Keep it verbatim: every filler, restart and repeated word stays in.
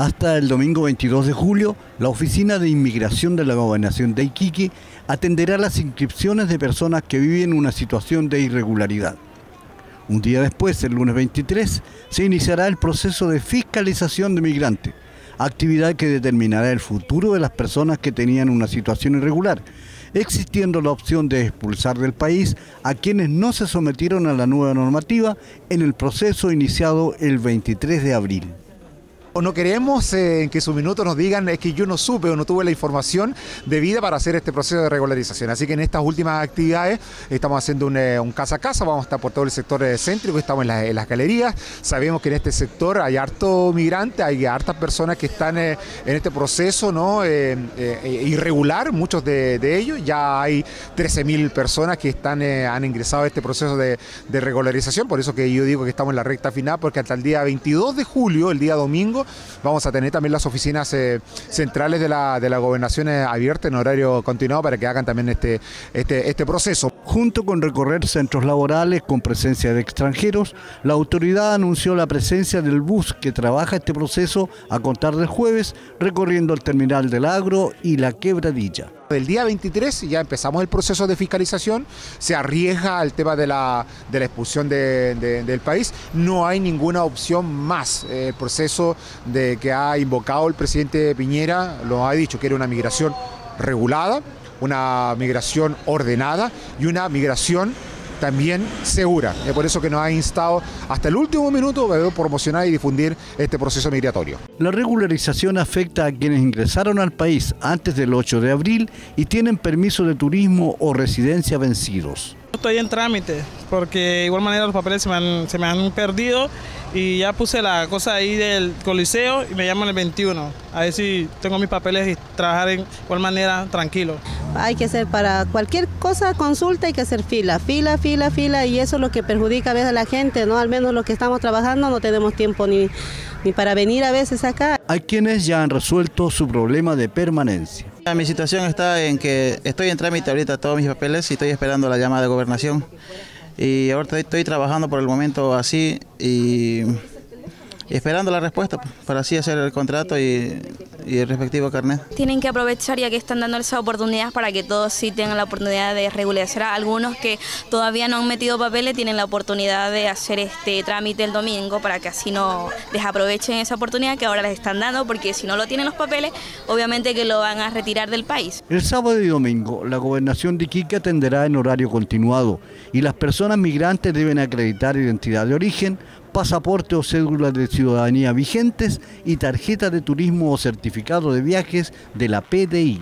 Hasta el domingo veintidós de julio, la Oficina de Inmigración de la Gobernación de Iquique atenderá las inscripciones de personas que viven una situación de irregularidad. Un día después, el lunes veintitrés, se iniciará el proceso de fiscalización de migrantes, actividad que determinará el futuro de las personas que tenían una situación irregular, existiendo la opción de expulsar del país a quienes no se sometieron a la nueva normativa en el proceso iniciado el veintitrés de abril. No queremos eh, que en su minuto nos digan es que yo no supe o no tuve la información debida para hacer este proceso de regularización. Así que en estas últimas actividades estamos haciendo un, eh, un casa a casa, vamos a estar por todo el sector céntrico, estamos en, la, en las galerías. Sabemos que en este sector hay harto migrante, hay hartas personas que están eh, en este proceso ¿no? eh, eh, irregular, muchos de, de ellos. Ya hay trece mil personas que están, eh, han ingresado a este proceso de, de regularización, por eso que yo digo que estamos en la recta final, porque hasta el día veintidós de julio, el día domingo, vamos a tener también las oficinas eh, centrales de la, de la gobernación abiertas en horario continuado para que hagan también este, este, este proceso. Junto con recorrer centros laborales con presencia de extranjeros, la autoridad anunció la presencia del bus que trabaja este proceso a contar del jueves, recorriendo el terminal del Agro y la Quebradilla. Del día veintitrés ya empezamos el proceso de fiscalización, se arriesga el tema de la, de la expulsión de, de, del país, no hay ninguna opción más. El proceso de que ha invocado el presidente Piñera lo ha dicho, que era una migración regulada, una migración ordenada y una migración también segura. Es por eso que nos ha instado hasta el último minuto para promocionar y difundir este proceso migratorio. La regularización afecta a quienes ingresaron al país antes del ocho de abril y tienen permiso de turismo o residencia vencidos. Estoy en trámite, porque de igual manera los papeles se me han, se me han perdido y ya puse la cosa ahí del coliseo y me llaman el veintiuno, a ver si tengo mis papeles y trabajar en igual manera tranquilo. Hay que hacer para cualquier cosa, consulta, hay que hacer fila, fila, fila, fila, y eso es lo que perjudica a veces a la gente, ¿no? Al menos los que estamos trabajando no tenemos tiempo ni, ni para venir a veces acá. Hay quienes ya han resuelto su problema de permanencia. Mi situación está en que estoy en trámite ahorita todos mis papeles y estoy esperando la llamada de gobernación. Y ahorita estoy trabajando por el momento así y esperando la respuesta para así hacer el contrato y, y el respectivo carnet. Tienen que aprovechar ya que están dando esa oportunidad para que todos sí tengan la oportunidad de regularizar. Algunos que todavía no han metido papeles tienen la oportunidad de hacer este trámite el domingo para que así no desaprovechen esa oportunidad que ahora les están dando, porque si no lo tienen los papeles, obviamente que lo van a retirar del país. El sábado y domingo, la Gobernación de Iquique atenderá en horario continuado y las personas migrantes deben acreditar identidad de origen, pasaporte o cédula de ciudadanía vigentes y tarjeta de turismo o certificado de viajes de la P D I.